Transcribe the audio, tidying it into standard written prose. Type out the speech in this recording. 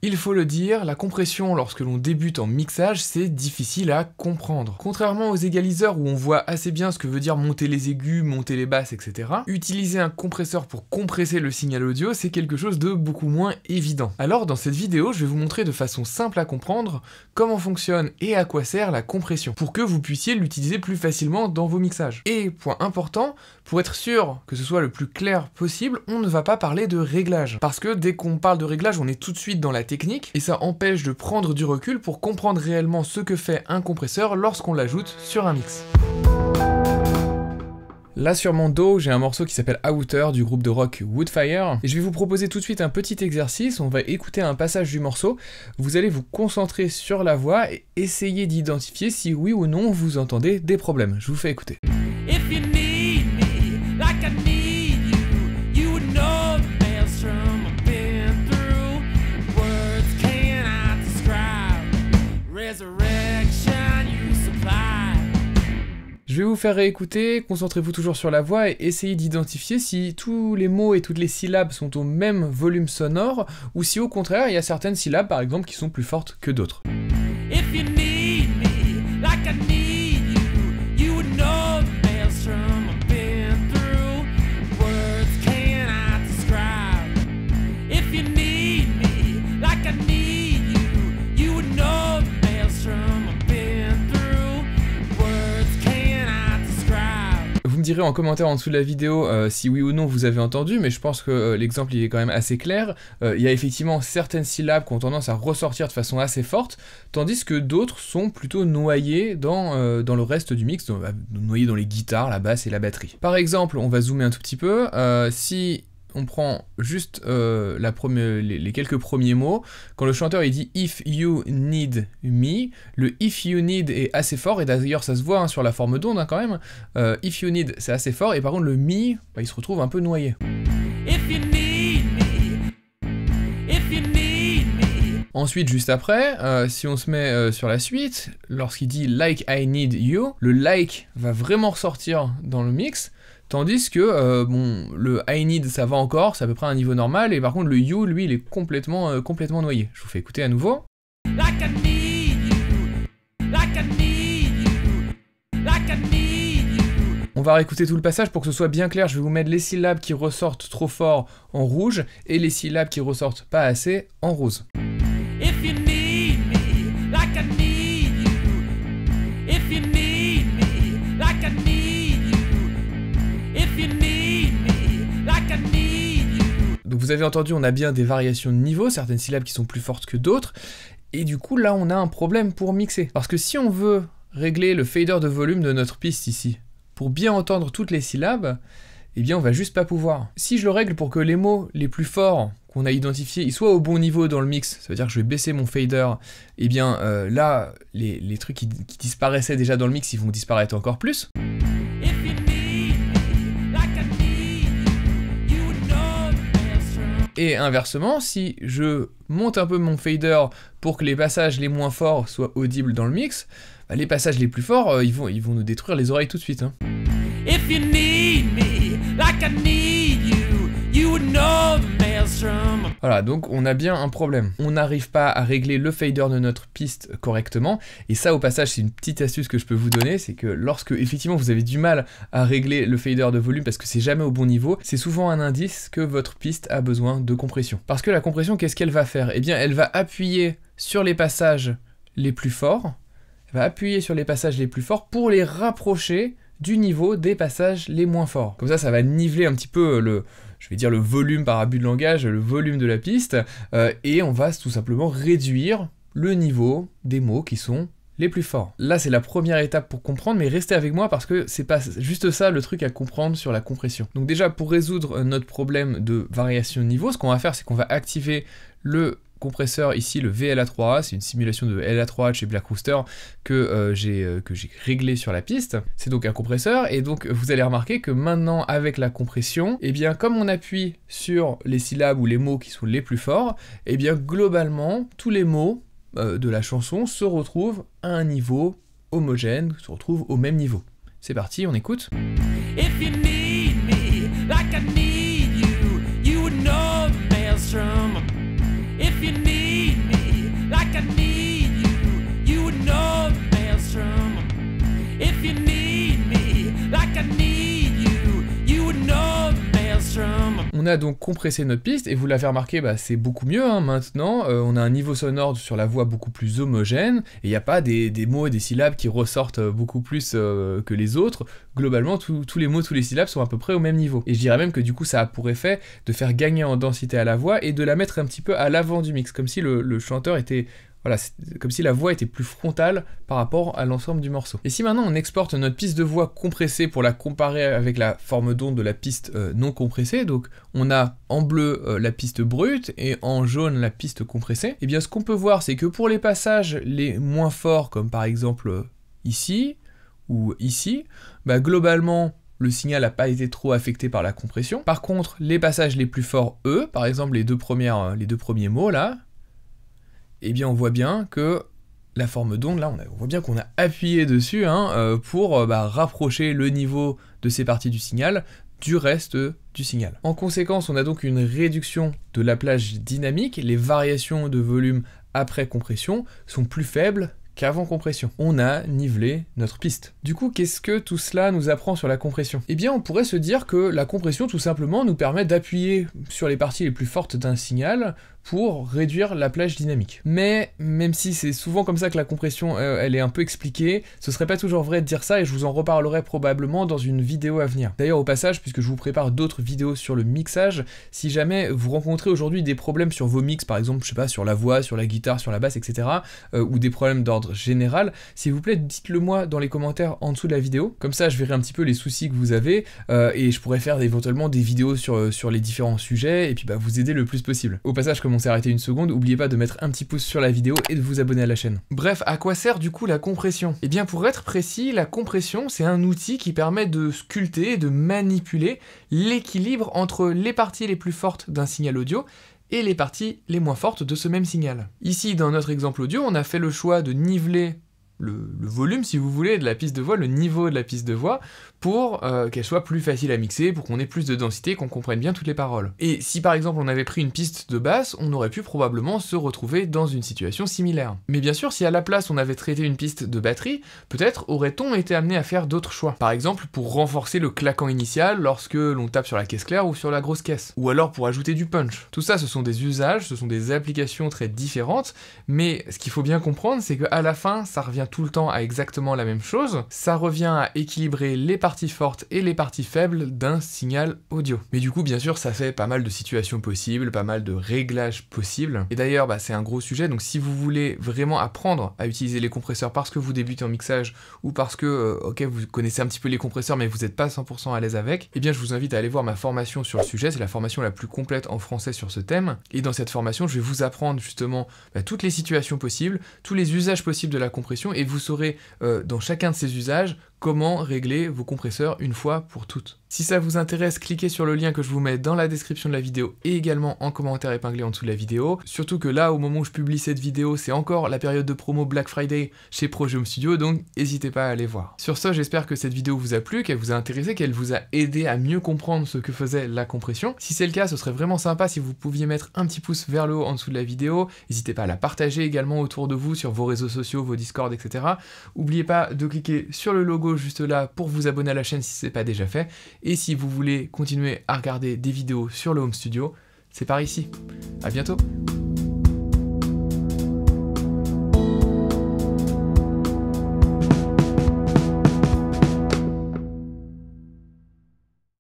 Il faut le dire, la compression lorsque l'on débute en mixage, c'est difficile à comprendre. Contrairement aux égaliseurs où on voit assez bien ce que veut dire monter les aigus, monter les basses, etc., utiliser un compresseur pour compresser le signal audio, c'est quelque chose de beaucoup moins évident. Alors dans cette vidéo, je vais vous montrer de façon simple à comprendre comment fonctionne et à quoi sert la compression, pour que vous puissiez l'utiliser plus facilement dans vos mixages. Et, point important, pour être sûr que ce soit le plus clair possible, on ne va pas parler de réglage. Parce que dès qu'on parle de réglage, on est tout de suite dans la technique, et ça empêche de prendre du recul pour comprendre réellement ce que fait un compresseur lorsqu'on l'ajoute sur un mix. Là sur mon dos, j'ai un morceau qui s'appelle Outer du groupe de rock Woodfire, et je vais vous proposer tout de suite un petit exercice. On va écouter un passage du morceau, vous allez vous concentrer sur la voix et essayer d'identifier si oui ou non vous entendez des problèmes. Je vous fais écouter. Je vais vous faire réécouter, concentrez-vous toujours sur la voix et essayez d'identifier si tous les mots et toutes les syllabes sont au même volume sonore ou si au contraire il y a certaines syllabes par exemple qui sont plus fortes que d'autres. Direz en commentaire en dessous de la vidéo si oui ou non vous avez entendu, mais je pense que l'exemple il est quand même assez clair. Il y a effectivement certaines syllabes qui ont tendance à ressortir de façon assez forte, tandis que d'autres sont plutôt noyées dans le reste du mix, noyées dans les guitares, la basse et la batterie. Par exemple, on va zoomer un tout petit peu, si on prend juste les quelques premiers mots, quand le chanteur il dit « if you need me », le « if you need » est assez fort, et d'ailleurs ça se voit hein, sur la forme d'onde hein, quand même, « if you need » c'est assez fort, et par contre le « me », il se retrouve un peu noyé. Ensuite, juste après, si on se met sur la suite, lorsqu'il dit « like I need you », le « like » va vraiment ressortir dans le mix, tandis que le I need ça va encore, c'est à peu près un niveau normal, et par contre le you lui il est complètement noyé. Je vous fais écouter à nouveau. Like I need you, like I need you, like I need you. On va réécouter tout le passage pour que ce soit bien clair. Je vais vous mettre les syllabes qui ressortent trop fort en rouge et les syllabes qui ressortent pas assez en rose. If you need me, like I need you. If you need me, like I need you. Donc vous avez entendu, on a bien des variations de niveau, certaines syllabes qui sont plus fortes que d'autres, et du coup là on a un problème pour mixer. Parce que si on veut régler le fader de volume de notre piste ici, pour bien entendre toutes les syllabes, eh bien on va juste pas pouvoir. Si je le règle pour que les mots les plus forts qu'on a identifiés, ils soient au bon niveau dans le mix, ça veut dire que je vais baisser mon fader, eh bien là les trucs qui disparaissaient déjà dans le mix, ils vont disparaître encore plus. Et inversement, si je monte un peu mon fader pour que les passages les moins forts soient audibles dans le mix, bah les passages les plus forts, ils vont nous détruire les oreilles tout de suite. Hein. If you need me, like I need you, you would know the maelstrom. Voilà, donc on a bien un problème. On n'arrive pas à régler le fader de notre piste correctement, et ça au passage c'est une petite astuce que je peux vous donner, c'est que lorsque effectivement vous avez du mal à régler le fader de volume parce que c'est jamais au bon niveau, c'est souvent un indice que votre piste a besoin de compression. Parce que la compression, qu'est-ce qu'elle va faire? Eh bien elle va appuyer sur les passages les plus forts, elle va appuyer sur les passages les plus forts pour les rapprocher du niveau des passages les moins forts. Comme ça, ça va niveler un petit peu le, je vais dire le volume par abus de langage, le volume de la piste, et on va tout simplement réduire le niveau des mots qui sont les plus forts. Là, c'est la première étape pour comprendre, mais restez avec moi parce que c'est pas juste ça le truc à comprendre sur la compression. Donc déjà, pour résoudre notre problème de variation de niveau, ce qu'on va faire, c'est qu'on va activer le compresseur ici, le VLA3A, c'est une simulation de LA3A de chez Black Rooster que j'ai réglé sur la piste. C'est donc un compresseur, et donc vous allez remarquer que maintenant avec la compression, eh bien comme on appuie sur les syllabes ou les mots qui sont les plus forts, eh bien globalement tous les mots de la chanson se retrouvent à un niveau homogène, se retrouvent au même niveau. C'est parti, on écoute. If you need me, like I need you, you would know the maelstrom. If you need On a donc compressé notre piste, et vous l'avez remarqué, bah, c'est beaucoup mieux hein, maintenant. On a un niveau sonore sur la voix beaucoup plus homogène, et il n'y a pas des mots et des syllabes qui ressortent beaucoup plus que les autres. Globalement, tous les mots, tous les syllabes sont à peu près au même niveau. Et je dirais même que du coup, ça a pour effet de faire gagner en densité à la voix et de la mettre un petit peu à l'avant du mix, comme si le chanteur était... Voilà, comme si la voix était plus frontale par rapport à l'ensemble du morceau. Et si maintenant on exporte notre piste de voix compressée pour la comparer avec la forme d'onde de la piste non compressée, donc on a en bleu la piste brute et en jaune la piste compressée, et bien ce qu'on peut voir c'est que pour les passages les moins forts, comme par exemple ici ou ici, bah globalement le signal n'a pas été trop affecté par la compression. Par contre les passages les plus forts, eux, par exemple les deux premiers mots là, eh bien on voit bien que la forme d'onde, là on voit bien qu'on a appuyé dessus hein, pour rapprocher le niveau de ces parties du signal du reste du signal. En conséquence, on a donc une réduction de l'appelage dynamique, les variations de volume après compression sont plus faibles qu'avant compression. On a nivelé notre piste. Du coup, qu'est-ce que tout cela nous apprend sur la compression? Eh bien, on pourrait se dire que la compression, tout simplement, nous permet d'appuyer sur les parties les plus fortes d'un signal pour réduire l'appelage dynamique. Mais, même si c'est souvent comme ça que la compression, elle est un peu expliquée, ce serait pas toujours vrai de dire ça, et je vous en reparlerai probablement dans une vidéo à venir. D'ailleurs, au passage, puisque je vous prépare d'autres vidéos sur le mixage, si jamais vous rencontrez aujourd'hui des problèmes sur vos mix, par exemple, je sais pas, sur la voix, sur la guitare, sur la basse, etc., ou des problèmes d'ordre général, s'il vous plaît dites-le moi dans les commentaires en dessous de la vidéo, comme ça je verrai un petit peu les soucis que vous avez et je pourrai faire éventuellement des vidéos sur les différents sujets et puis vous aider le plus possible. Au passage, comme on s'est arrêté une seconde, n'oubliez pas de mettre un petit pouce sur la vidéo et de vous abonner à la chaîne. Bref, à quoi sert du coup la compression? Et bien pour être précis, la compression c'est un outil qui permet de sculpter et de manipuler l'équilibre entre les parties les plus fortes d'un signal audio et les parties les moins fortes de ce même signal. Ici, dans notre exemple audio, on a fait le choix de niveler le volume, si vous voulez, de la piste de voix, le niveau de la piste de voix, pour qu'elle soit plus facile à mixer, pour qu'on ait plus de densité, qu'on comprenne bien toutes les paroles. Et si par exemple on avait pris une piste de basse, on aurait pu probablement se retrouver dans une situation similaire. Mais bien sûr, si à la place on avait traité une piste de batterie, peut-être aurait-on été amené à faire d'autres choix. Par exemple, pour renforcer le claquant initial lorsque l'on tape sur la caisse claire ou sur la grosse caisse. Ou alors pour ajouter du punch. Tout ça, ce sont des usages, ce sont des applications très différentes, mais ce qu'il faut bien comprendre, c'est qu'à la fin, ça revient tout le temps à exactement la même chose, ça revient à équilibrer les parties fortes et les parties faibles d'un signal audio. Mais du coup, bien sûr, ça fait pas mal de situations possibles, pas mal de réglages possibles. Et d'ailleurs, c'est un gros sujet, donc si vous voulez vraiment apprendre à utiliser les compresseurs parce que vous débutez en mixage ou parce que, vous connaissez un petit peu les compresseurs mais vous n'êtes pas 100% à l'aise avec, eh bien je vous invite à aller voir ma formation sur le sujet, c'est la formation la plus complète en français sur ce thème. Et dans cette formation, je vais vous apprendre justement toutes les situations possibles, tous les usages possibles de la compression, et vous saurez dans chacun de ces usages comment régler vos compresseurs une fois pour toutes. Si ça vous intéresse, cliquez sur le lien que je vous mets dans la description de la vidéo et également en commentaire épinglé en dessous de la vidéo. Surtout que là, au moment où je publie cette vidéo, c'est encore la période de promo Black Friday chez Projet Home Studio, donc n'hésitez pas à aller voir. Sur ce, j'espère que cette vidéo vous a plu, qu'elle vous a intéressé, qu'elle vous a aidé à mieux comprendre ce que faisait la compression. Si c'est le cas, ce serait vraiment sympa si vous pouviez mettre un petit pouce vers le haut en dessous de la vidéo. N'hésitez pas à la partager également autour de vous sur vos réseaux sociaux, vos Discord, etc. N'oubliez pas de cliquer sur le logo juste là pour vous abonner à la chaîne si ce n'est pas déjà fait, et si vous voulez continuer à regarder des vidéos sur le Home Studio, c'est par ici. À bientôt.